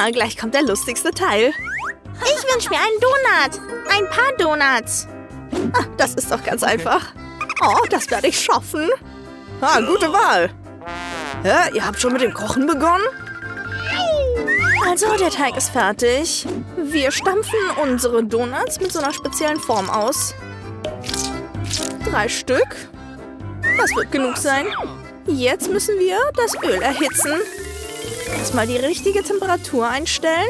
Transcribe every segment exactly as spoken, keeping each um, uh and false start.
Ah, gleich kommt der lustigste Teil. Ich wünsche mir einen Donut. Ein paar Donuts. Ah, das ist doch ganz einfach. Oh, das werde ich schaffen. Ah, gute Wahl. Hä, ihr habt schon mit dem Kochen begonnen? Also, der Teig ist fertig. Wir stampfen unsere Donuts mit so einer speziellen Form aus. Drei Stück. Das wird genug sein. Jetzt müssen wir das Öl erhitzen. Erstmal die richtige Temperatur einstellen.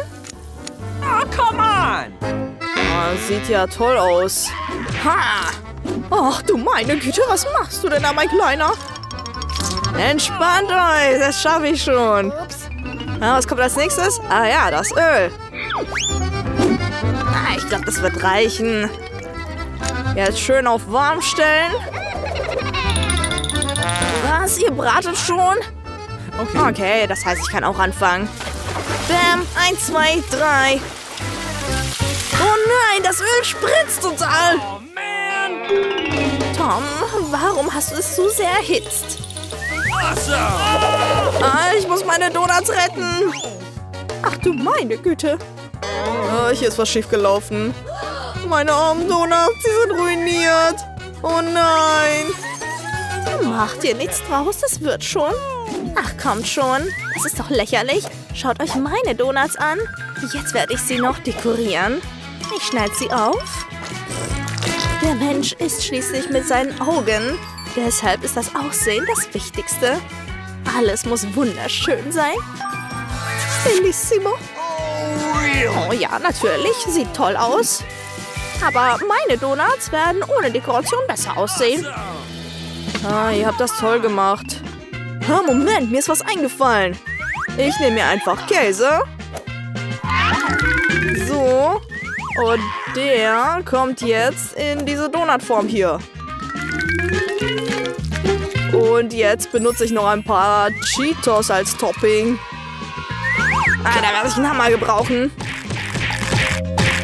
Oh, come on! Oh, sieht ja toll aus. Ha! Ach du meine Güte, was machst du denn da, mein Kleiner? Entspannt euch, das schaffe ich schon. Na, was kommt als nächstes? Ah ja, das Öl. Ah, ich glaube, das wird reichen. Jetzt schön auf warm stellen. Was? Ihr bratet schon? Okay, okay, das heißt, ich kann auch anfangen. Bam, eins, zwei, drei. Oh nein, das Öl spritzt total. Oh man. Tom, warum hast du es so sehr erhitzt? Ah, ich muss meine Donuts retten. Ach du meine Güte. Ah, hier ist was schiefgelaufen. Meine armen Donuts, sie sind ruiniert. Oh nein. Macht ihr nichts draus, das wird schon. Ach, kommt schon. Das ist doch lächerlich. Schaut euch meine Donuts an. Jetzt werde ich sie noch dekorieren. Ich schneide sie auf. Der Mensch isst schließlich mit seinen Augen. Deshalb ist das Aussehen das Wichtigste. Alles muss wunderschön sein. Bellissimo. Oh ja, natürlich. Sieht toll aus. Aber meine Donuts werden ohne Dekoration besser aussehen. Ah, ihr habt das toll gemacht. Ah, Moment, mir ist was eingefallen. Ich nehme mir einfach Käse. So. Und der kommt jetzt in diese Donutform hier. Und jetzt benutze ich noch ein paar Cheetos als Topping. Ah, da werde ich einen Hammer gebrauchen.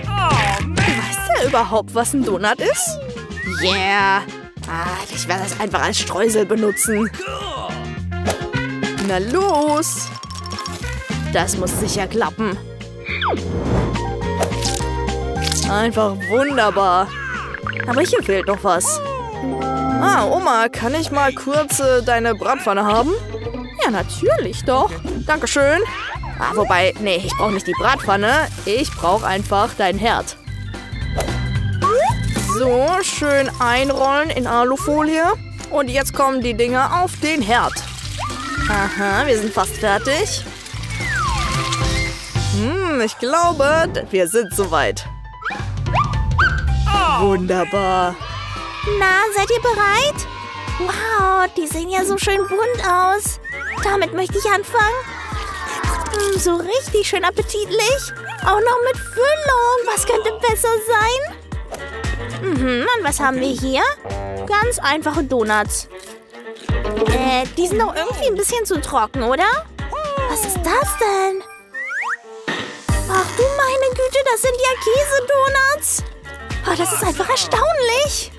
Weiß der überhaupt, was ein Donut ist? Yeah. Ah, ich werde das einfach als Streusel benutzen. Na los. Das muss sicher klappen. Einfach wunderbar. Aber hier fehlt noch was. Ah, Oma, kann ich mal kurz äh, deine Bratpfanne haben? Ja, natürlich doch. Dankeschön. Ah, wobei, nee, ich brauche nicht die Bratpfanne. Ich brauche einfach deinen Herd. So, schön einrollen in Alufolie. Und jetzt kommen die Dinger auf den Herd. Aha, wir sind fast fertig. Hm, ich glaube, wir sind soweit. Wunderbar. Na, seid ihr bereit? Wow, die sehen ja so schön bunt aus. Damit möchte ich anfangen. Hm, so richtig schön appetitlich. Auch noch mit Füllung. Was könnte besser sein? Mhm, und was haben wir hier? Ganz einfache Donuts. Äh, die sind doch irgendwie ein bisschen zu trocken, oder? Was ist das denn? Ach du meine Güte, das sind ja Käse-Donuts. Oh, das ist einfach erstaunlich.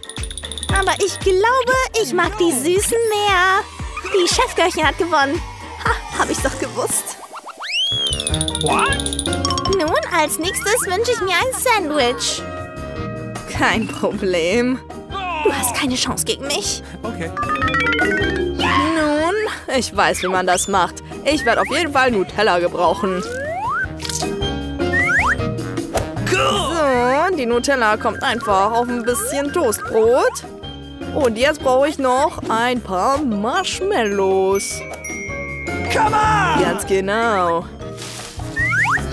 Aber ich glaube, ich mag die Süßen mehr. Die Chefköchin hat gewonnen. Ha, hab ich doch gewusst. What? Nun, als nächstes wünsche ich mir ein Sandwich. Kein Problem. Du hast keine Chance gegen mich. Okay. Nun, ich weiß, wie man das macht. Ich werde auf jeden Fall Nutella gebrauchen. So, die Nutella kommt einfach auf ein bisschen Toastbrot. Und jetzt brauche ich noch ein paar Marshmallows. Come on! Ganz genau.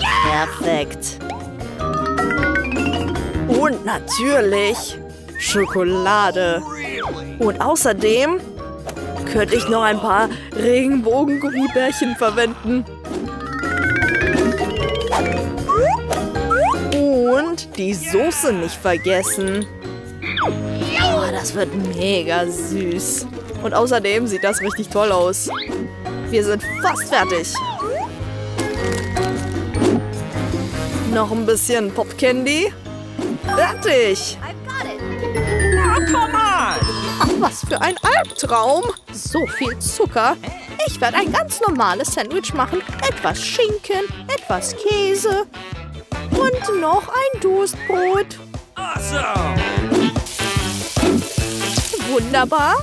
Yeah! Perfekt. Und natürlich Schokolade. Und außerdem könnte ich noch ein paar Regenbogen-Gummibärchen verwenden. Und die Soße nicht vergessen. Oh, das wird mega süß. Und außerdem sieht das richtig toll aus. Wir sind fast fertig. Noch ein bisschen Pop-Candy. Fertig. Oh, was für ein Albtraum. So viel Zucker. Ich werde ein ganz normales Sandwich machen. Etwas Schinken, etwas Käse und noch ein Toastbrot. Wunderbar.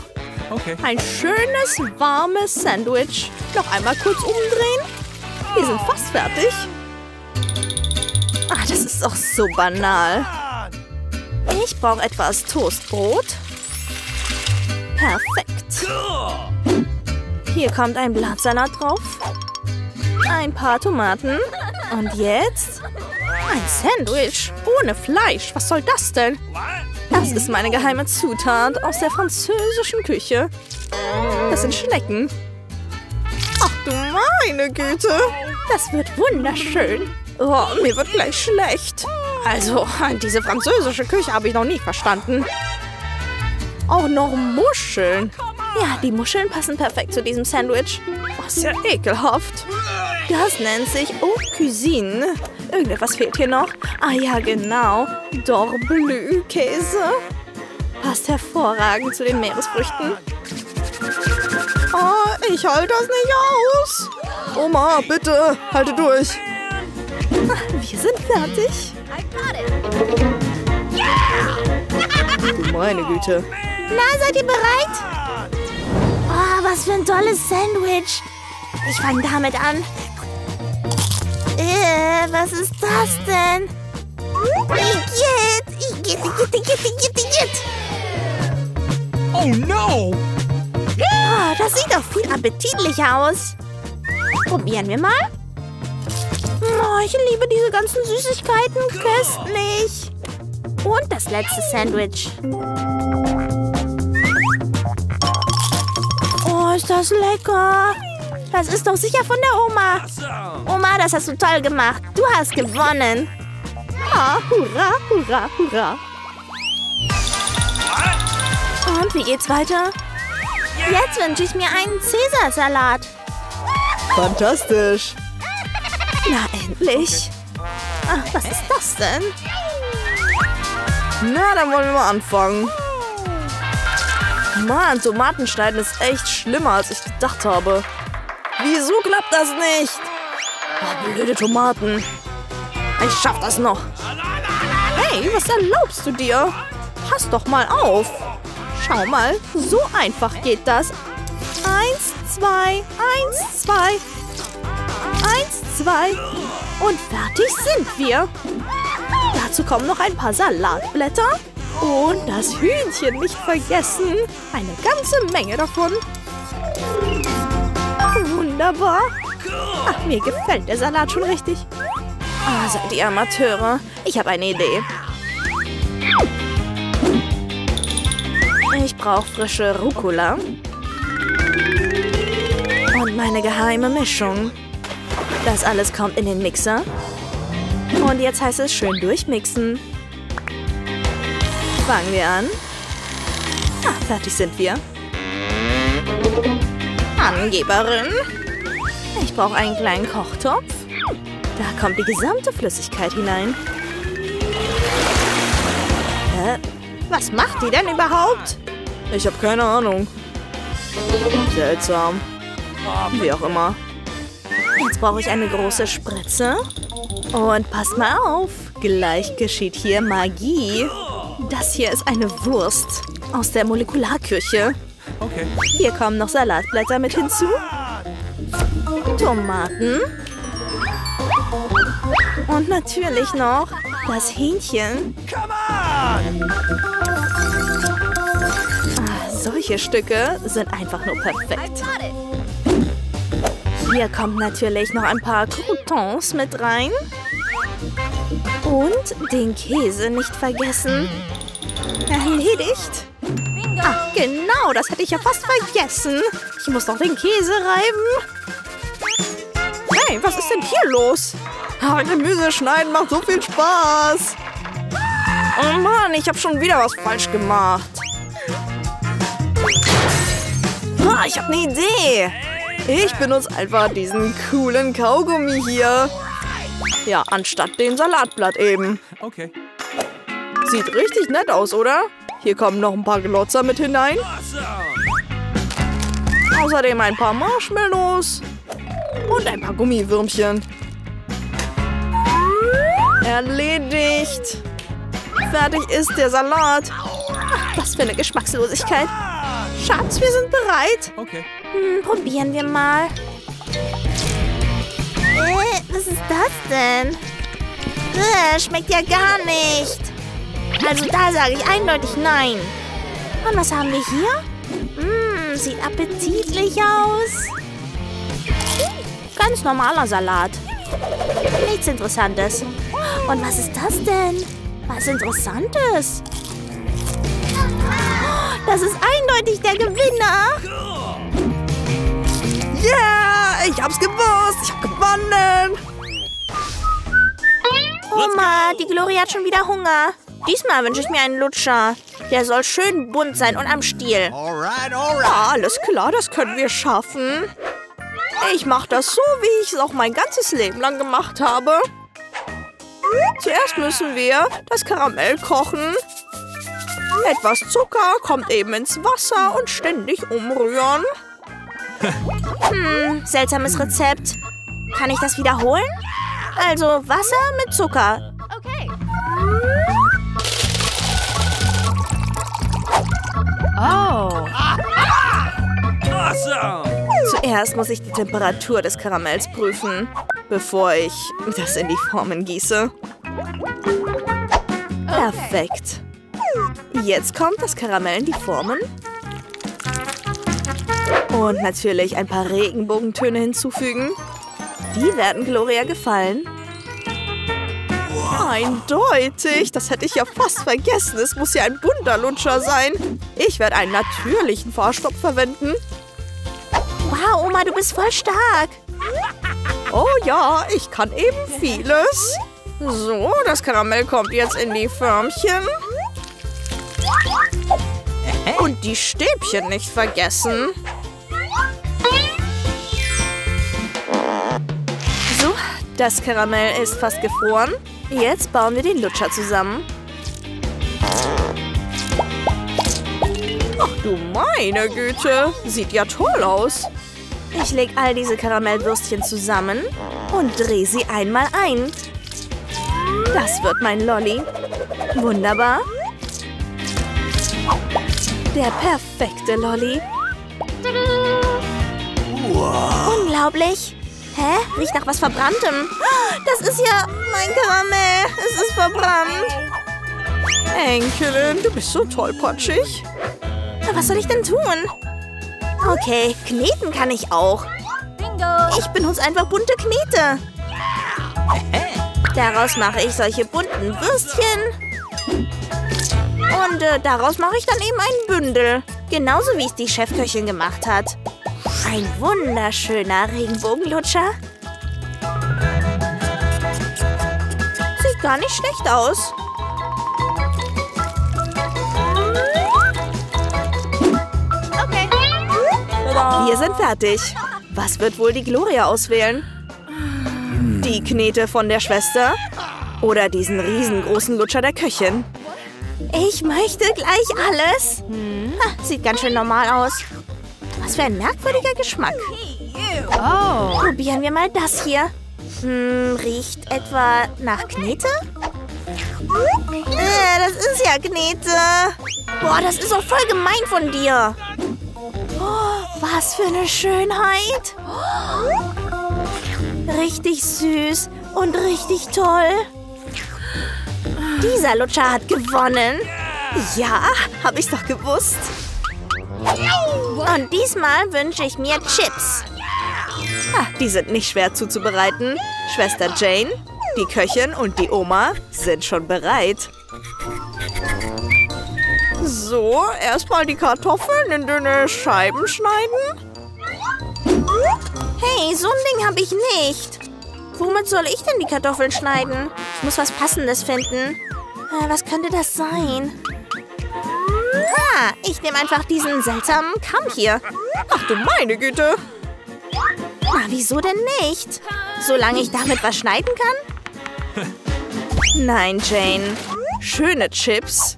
Okay. Ein schönes, warmes Sandwich. Noch einmal kurz umdrehen. Wir sind fast fertig. Ach, das ist doch so banal. Ich brauche etwas Toastbrot. Perfekt. Hier kommt ein Blattsalat drauf. Ein paar Tomaten. Und jetzt ein Sandwich ohne Fleisch. Was soll das denn? Das ist meine geheime Zutat aus der französischen Küche. Das sind Schnecken. Ach du meine Güte. Das wird wunderschön. Oh, mir wird gleich schlecht. Also, diese französische Küche habe ich noch nie verstanden. Auch noch Muscheln. Ja, die Muscheln passen perfekt zu diesem Sandwich. Oh, sehr ekelhaft. Das nennt sich Haute Cuisine. Irgendetwas fehlt hier noch. Ah ja, genau. Dorblü-Käse. Passt hervorragend zu den Meeresfrüchten. Oh, ich halte das nicht aus. Oma, bitte, halte durch. Wir sind fertig. Meine Güte. Na, seid ihr bereit? Oh, was für ein tolles Sandwich. Ich fange damit an. Äh, was ist das denn? Igitt, igitt, igitt, igitt, igitt, igitt. Oh no! Oh, das sieht doch viel appetitlicher aus. Probieren wir mal. Oh, ich liebe diese ganzen Süßigkeiten köstlich. Und das letzte Sandwich. Oh, ist das lecker. Das ist doch sicher von der Oma. Oma, das hast du toll gemacht. Du hast gewonnen. Ah, oh, hurra, hurra, hurra. Und wie geht's weiter? Jetzt wünsche ich mir einen Caesarsalat. Fantastisch. Na, endlich. Ach, was ist das denn? Na, dann wollen wir mal anfangen. Mann, Tomaten schneiden ist echt schlimmer, als ich gedacht habe. Wieso klappt das nicht? Oh, blöde Tomaten. Ich schaff das noch. Hey, was erlaubst du dir? Pass doch mal auf. Schau mal, so einfach geht das. Eins, zwei, eins, zwei. Eins, zwei. Und fertig sind wir. Dazu kommen noch ein paar Salatblätter. Und das Hühnchen nicht vergessen. Eine ganze Menge davon. Wunderbar. Ach, mir gefällt der Salat schon richtig. Ah, oh, seid ihr Amateure. Ich habe eine Idee. Ich brauche frische Rucola. Und meine geheime Mischung. Das alles kommt in den Mixer. Und jetzt heißt es schön durchmixen. Fangen wir an. Ah, fertig sind wir. Angeberin. Ich brauche einen kleinen Kochtopf. Da kommt die gesamte Flüssigkeit hinein. Hä? Was macht die denn überhaupt? Ich habe keine Ahnung. Seltsam. Wie auch immer. Jetzt brauche ich eine große Spritze. Und passt mal auf. Gleich geschieht hier Magie. Das hier ist eine Wurst aus der Molekularküche. Okay. Hier kommen noch Salatblätter mit hinzu. Tomaten. Und natürlich noch das Hähnchen. Ah, solche Stücke sind einfach nur perfekt. Hier kommt natürlich noch ein paar Croutons mit rein. Und den Käse nicht vergessen. Erledigt. Ah, genau, das hätte ich ja fast vergessen. Ich muss noch den Käse reiben. Hey, was ist denn hier los? Ah, Gemüse schneiden macht so viel Spaß. Oh Mann, ich habe schon wieder was falsch gemacht. Ah, ich habe eine Idee. Ich benutze einfach diesen coolen Kaugummi hier. Ja, anstatt dem Salatblatt eben. Okay. Sieht richtig nett aus, oder? Hier kommen noch ein paar Glotzer mit hinein. Außerdem ein paar Marshmallows und ein paar Gummiwürmchen. Erledigt. Fertig ist der Salat. Ach, was für eine Geschmackslosigkeit. Schatz, wir sind bereit. Okay. Hm, probieren wir mal. Äh, was ist das denn? Äh, schmeckt ja gar nicht. Also da sage ich eindeutig nein. Und was haben wir hier? Mh, sieht appetitlich aus. Ganz normaler Salat. Nichts Interessantes. Und was ist das denn? Was Interessantes? Das ist eindeutig der Gewinner. Yeah, ich hab's gewusst. Ich hab gewonnen. Oma, die Gloria hat schon wieder Hunger. Diesmal wünsche ich mir einen Lutscher. Der soll schön bunt sein und am Stiel. Alright, alright. Ja, alles klar, das können wir schaffen. Ich mache das so, wie ich es auch mein ganzes Leben lang gemacht habe. Zuerst müssen wir das Karamell kochen. Etwas Zucker kommt eben ins Wasser und ständig umrühren. Hm, seltsames Rezept. Kann ich das wiederholen? Also Wasser mit Zucker. Okay. Oh. Awesome. Zuerst muss ich die Temperatur des Karamells prüfen, bevor ich das in die Formen gieße. Perfekt. Jetzt kommt das Karamell in die Formen. Und natürlich ein paar Regenbogentöne hinzufügen. Die werden Gloria gefallen. Eindeutig. Das hätte ich ja fast vergessen. Es muss ja ein bunter Lutscher sein. Ich werde einen natürlichen Farbstoff verwenden. Wow, Oma, du bist voll stark. Oh ja, ich kann eben vieles. So, das Karamell kommt jetzt in die Förmchen. Und die Stäbchen nicht vergessen. So, das Karamell ist fast gefroren. Jetzt bauen wir den Lutscher zusammen. Ach du meine Güte, sieht ja toll aus. Ich lege all diese Karamellwürstchen zusammen und drehe sie einmal ein. Das wird mein Lolli. Wunderbar. Der perfekte Lolli. Wow. Unglaublich. Hä? Riecht nach was Verbranntem. Das ist ja mein Karamell. Es ist verbrannt. Enkelin, du bist so tollpatschig. Was soll ich denn tun? Okay, kneten kann ich auch. Ich benutze einfach bunte Knete. Daraus mache ich solche bunten Würstchen. Und äh, daraus mache ich dann eben ein Bündel. Genauso wie es die Chefköchin gemacht hat. Ein wunderschöner Regenbogenlutscher. Sieht gar nicht schlecht aus. Wir sind fertig. Was wird wohl die Gloria auswählen? Die Knete von der Schwester? Oder diesen riesengroßen Lutscher der Köchin? Ich möchte gleich alles. Ha, sieht ganz schön normal aus. Was für ein merkwürdiger Geschmack. Oh. Probieren wir mal das hier. Hm, riecht etwa nach Knete? Äh, das ist ja Knete. Boah, das ist auch voll gemein von dir. Was für eine Schönheit! Richtig süß und richtig toll. Dieser Lutscher hat gewonnen. Ja, habe ich doch gewusst. Und diesmal wünsche ich mir Chips. Ah, die sind nicht schwer zuzubereiten. Schwester Jane, die Köchin und die Oma sind schon bereit. So, erstmal die Kartoffeln in dünne Scheiben schneiden. Hey, so ein Ding habe ich nicht. Womit soll ich denn die Kartoffeln schneiden? Ich muss was Passendes finden. Äh, was könnte das sein? Ah, ich nehme einfach diesen seltsamen Kamm hier. Ach du meine Güte. Na, wieso denn nicht? Solange ich damit was schneiden kann? Nein, Jane. Schöne Chips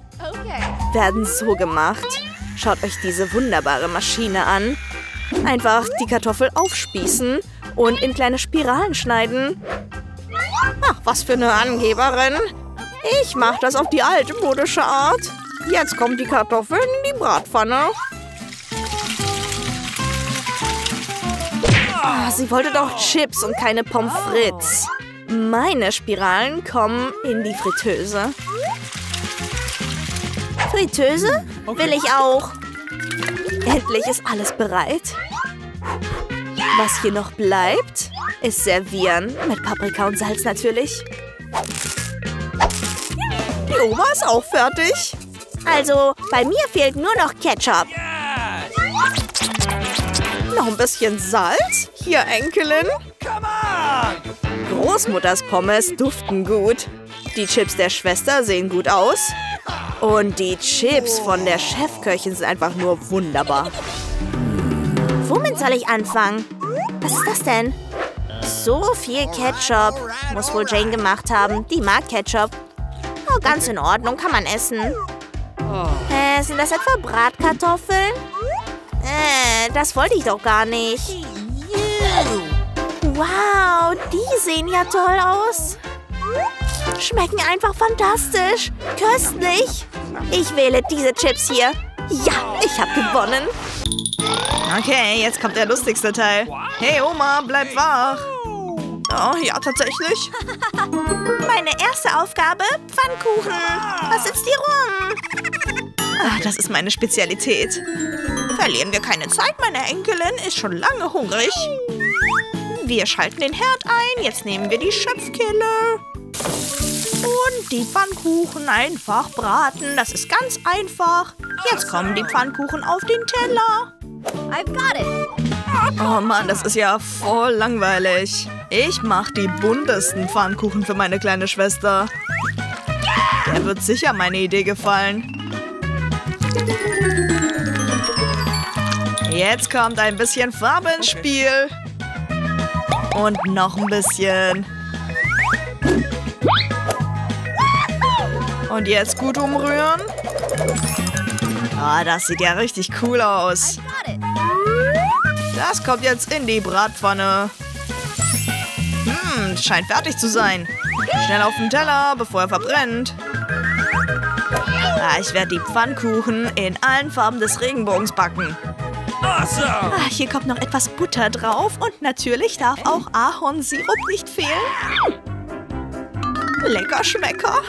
werden so gemacht. Schaut euch diese wunderbare Maschine an. Einfach die Kartoffel aufspießen und in kleine Spiralen schneiden. Ach, was für eine Angeberin. Ich mache das auf die alte modische Art. Jetzt kommen die Kartoffeln in die Bratpfanne. Oh, sie wollte doch Chips und keine Pommes frites. Meine Spiralen kommen in die Fritteuse. Fritteuse? Will ich auch. Endlich ist alles bereit. Was hier noch bleibt, ist servieren. Mit Paprika und Salz natürlich. Die Oma ist auch fertig. Also, bei mir fehlt nur noch Ketchup. Noch ein bisschen Salz. Hier, Enkelin. Großmutters Pommes duften gut. Die Chips der Schwester sehen gut aus. Und die Chips von der Chefköchin sind einfach nur wunderbar. Womit soll ich anfangen? Was ist das denn? So viel Ketchup. Muss wohl Jane gemacht haben. Die mag Ketchup. Oh, ganz in Ordnung. Kann man essen. Äh, sind das etwa Bratkartoffeln? Äh, das wollte ich doch gar nicht. Wow, die sehen ja toll aus. Schmecken einfach fantastisch. Köstlich. Ich wähle diese Chips hier. Ja, ich habe gewonnen. Okay, jetzt kommt der lustigste Teil. Hey Oma, bleib wach. Oh, ja, tatsächlich. Meine erste Aufgabe, Pfannkuchen. Was sitzt hier rum? Ach, das ist meine Spezialität. Verlieren wir keine Zeit, meine Enkelin ist schon lange hungrig. Wir schalten den Herd ein, jetzt nehmen wir die Schöpfkehle. Und die Pfannkuchen einfach braten, das ist ganz einfach. Jetzt kommen die Pfannkuchen auf den Teller. I've got it. Oh Mann, das ist ja voll langweilig. Ich mache die buntesten Pfannkuchen für meine kleine Schwester. Der wird sicher meine Idee gefallen. Jetzt kommt ein bisschen Farbe ins Spiel. Und noch ein bisschen. Und jetzt gut umrühren. Ah, das sieht ja richtig cool aus. Das kommt jetzt in die Bratpfanne. Hm, scheint fertig zu sein. Schnell auf den Teller, bevor er verbrennt. Ah, ich werde die Pfannkuchen in allen Farben des Regenbogens backen. Ah, hier kommt noch etwas Butter drauf und natürlich darf auch Ahornsirup nicht fehlen. Lecker Schmecker.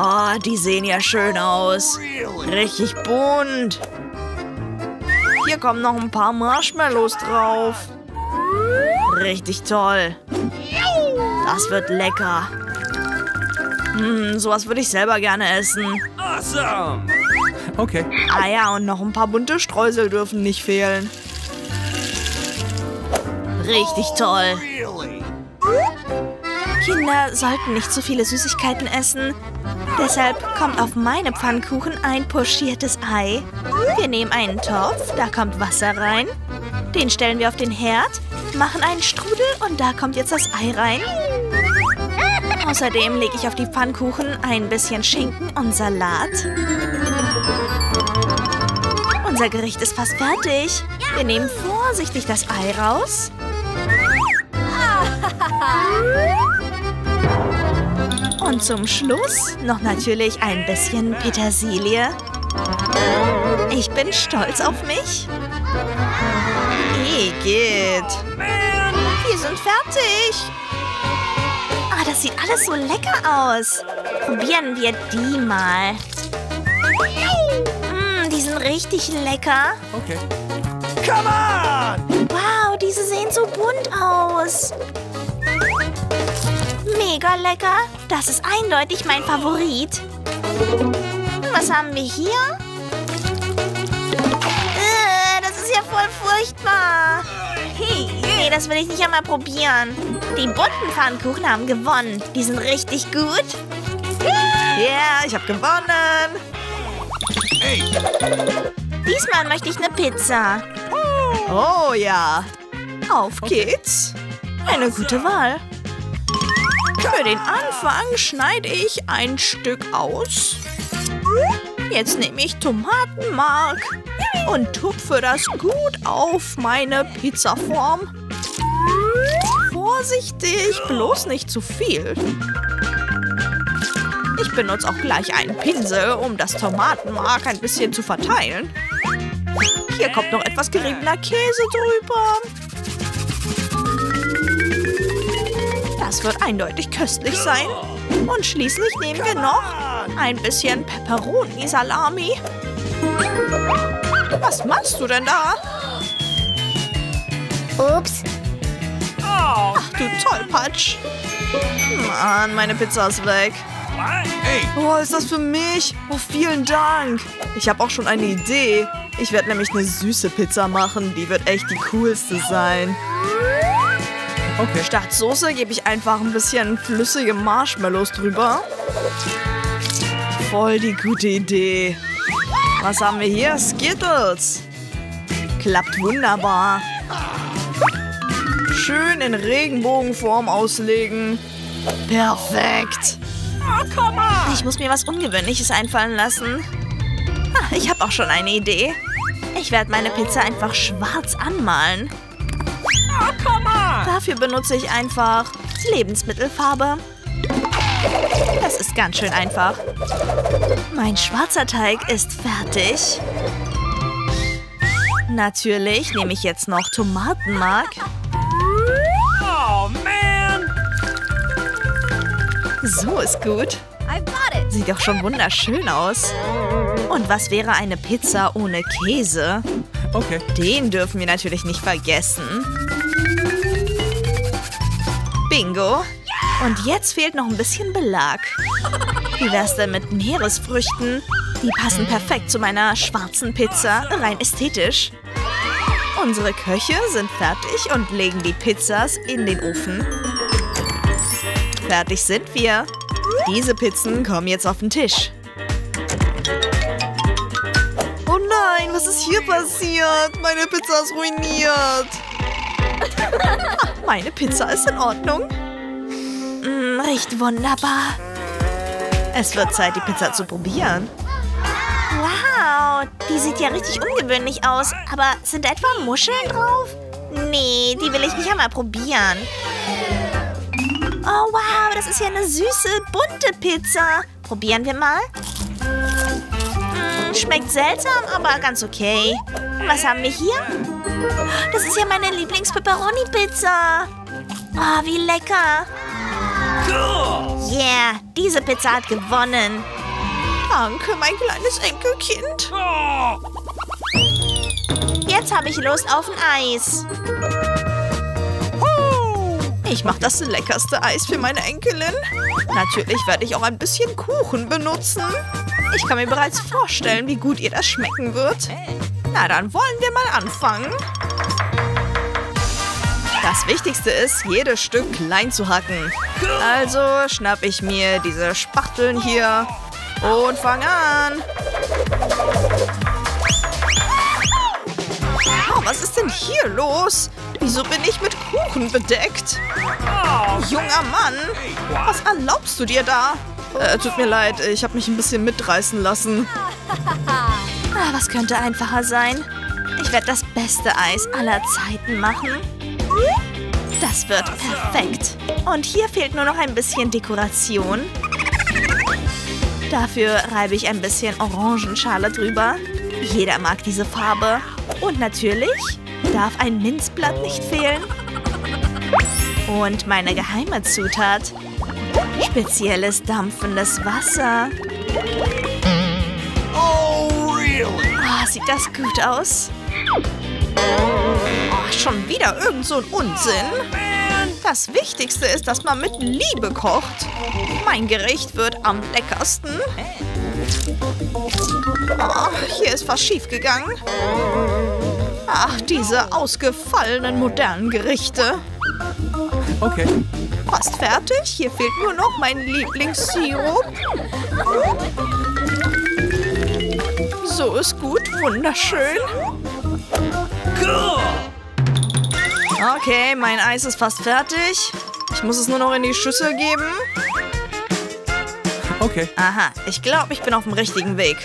Oh, die sehen ja schön aus. Richtig bunt. Hier kommen noch ein paar Marshmallows drauf. Richtig toll. Das wird lecker. Hm, sowas würde ich selber gerne essen. Awesome. Okay. Ah ja, und noch ein paar bunte Streusel dürfen nicht fehlen. Richtig toll. Kinder sollten nicht so viele Süßigkeiten essen. Deshalb kommt auf meine Pfannkuchen ein pochiertes Ei. Wir nehmen einen Topf, da kommt Wasser rein. Den stellen wir auf den Herd, machen einen Strudel und da kommt jetzt das Ei rein. Außerdem lege ich auf die Pfannkuchen ein bisschen Schinken und Salat. Unser Gericht ist fast fertig. Wir nehmen vorsichtig das Ei raus. Und zum Schluss noch natürlich ein bisschen Petersilie. Ich bin stolz auf mich. Igitt. Wir sind fertig. Ah, das sieht alles so lecker aus. Probieren wir die mal. Die sind richtig lecker. Okay. Come on! Wow, diese sehen so bunt aus. Mega lecker. Das ist eindeutig mein Favorit. Was haben wir hier? Äh, das ist ja voll furchtbar. Nee, das will ich nicht einmal probieren. Die bunten Pfannkuchen haben gewonnen. Die sind richtig gut. Yeah, ich habe gewonnen. Hey. Diesmal möchte ich eine Pizza. Oh ja. Auf geht's. Eine gute Wahl. Für den Anfang schneide ich ein Stück aus. Jetzt nehme ich Tomatenmark und tupfe das gut auf meine Pizzaform. Vorsichtig, bloß nicht zu viel. Ich benutze auch gleich einen Pinsel, um das Tomatenmark ein bisschen zu verteilen. Hier kommt noch etwas geriebener Käse drüber. Das wird eindeutig köstlich sein. Und schließlich nehmen wir noch ein bisschen Pepperoni-Salami. Was machst du denn da? Ups. Ach du Tollpatsch. Mann, meine Pizza ist weg. Oh, ist das für mich? Oh, vielen Dank. Ich habe auch schon eine Idee. Ich werde nämlich eine süße Pizza machen. Die wird echt die coolste sein. Okay. Statt Soße gebe ich einfach ein bisschen flüssige Marshmallows drüber. Voll die gute Idee. Was haben wir hier? Skittles. Klappt wunderbar. Schön in Regenbogenform auslegen. Perfekt. Ich muss mir was Ungewöhnliches einfallen lassen. Ah, ich habe auch schon eine Idee. Ich werde meine Pizza einfach schwarz anmalen. Dafür benutze ich einfach Lebensmittelfarbe. Das ist ganz schön einfach. Mein schwarzer Teig ist fertig. Natürlich nehme ich jetzt noch Tomatenmark. Oh, man. So ist gut. Sieht doch schon wunderschön aus. Und was wäre eine Pizza ohne Käse? Okay. Den dürfen wir natürlich nicht vergessen. Bingo. Und jetzt fehlt noch ein bisschen Belag. Wie wär's denn mit Meeresfrüchten? Die passen perfekt zu meiner schwarzen Pizza, rein ästhetisch. Unsere Köche sind fertig und legen die Pizzas in den Ofen. Fertig sind wir. Diese Pizzen kommen jetzt auf den Tisch. Oh nein, was ist hier passiert? Meine Pizza ist ruiniert. Ach, meine Pizza ist in Ordnung. Riecht wunderbar. Es wird Zeit, die Pizza zu probieren. Wow, die sieht ja richtig ungewöhnlich aus. Aber sind da etwa Muscheln drauf? Nee, die will ich nicht einmal probieren. Oh, wow, das ist ja eine süße, bunte Pizza. Probieren wir mal. Hm, schmeckt seltsam, aber ganz okay. Was haben wir hier? Das ist ja meine Lieblings-Pepperoni-Pizza. Oh, wie lecker. Yeah, diese Pizza hat gewonnen. Danke, mein kleines Enkelkind. Jetzt habe ich Lust auf ein Eis. Ich mache das leckerste Eis für meine Enkelin. Natürlich werde ich auch ein bisschen Kuchen benutzen. Ich kann mir bereits vorstellen, wie gut ihr das schmecken wird. Na, dann wollen wir mal anfangen. Das Wichtigste ist, jedes Stück klein zu hacken. Also schnappe ich mir diese Spachteln hier und fange an. Oh, was ist denn hier los? Wieso bin ich mit Kuchen bedeckt? Junger Mann, was erlaubst du dir da? Äh, tut mir leid, ich habe mich ein bisschen mitreißen lassen. Ah, was könnte einfacher sein? Ich werde das beste Eis aller Zeiten machen. Das wird perfekt. Und hier fehlt nur noch ein bisschen Dekoration. Dafür reibe ich ein bisschen Orangenschale drüber. Jeder mag diese Farbe. Und natürlich darf ein Minzblatt nicht fehlen. Und meine geheime Zutat. Spezielles dampfendes Wasser. Oh, sieht das gut aus? Oh, schon wieder irgend so ein Unsinn. Das Wichtigste ist, dass man mit Liebe kocht. Mein Gericht wird am leckersten. Oh, hier ist was schiefgegangen. Ach, diese ausgefallenen modernen Gerichte. Okay. Fast fertig. Hier fehlt nur noch mein Lieblingssirup. So ist gut. Wunderschön. Okay, mein Eis ist fast fertig. Ich muss es nur noch in die Schüssel geben. Okay. Aha, ich glaube, ich bin auf dem richtigen Weg.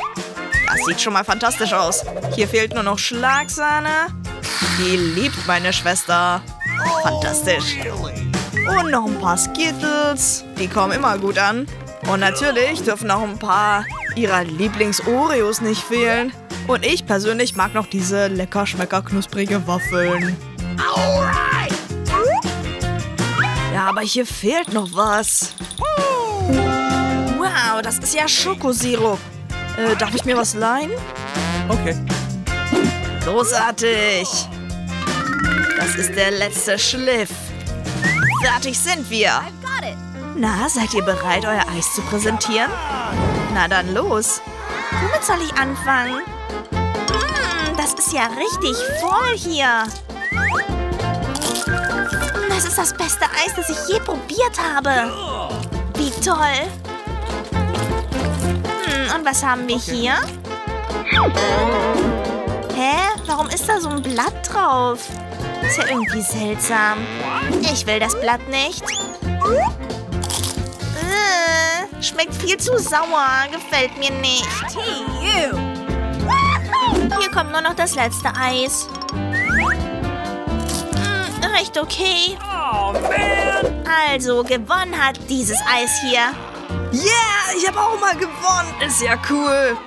Das Das sieht schon mal fantastisch aus. Hier fehlt nur noch Schlagsahne. Die liebt meine Schwester. Fantastisch. Und noch ein paar Skittles. Die kommen immer gut an. Und natürlich dürfen auch ein paar ihrer Lieblings-Oreos nicht fehlen. Und ich persönlich mag noch diese lecker schmecker knusprige Waffeln. Ja, aber hier fehlt noch was. Wow, das ist ja Schokosirup. Äh, darf ich mir was leihen? Okay. Großartig. Das ist der letzte Schliff. Fertig sind wir. Na, seid ihr bereit, euer Eis zu präsentieren? Na dann los. Womit soll ich anfangen? Hm, das ist ja richtig voll hier. Das ist das beste Eis, das ich je probiert habe. Wie toll. Hm, und was haben wir hier? Hä? Warum ist da so ein Blatt drauf? Ist ja irgendwie seltsam. Ich will das Blatt nicht. Schmeckt viel zu sauer. Gefällt mir nicht. Hier kommt nur noch das letzte Eis. Hm, recht okay. Also, gewonnen hat dieses Eis hier. Yeah, ich habe auch mal gewonnen. Ist ja cool.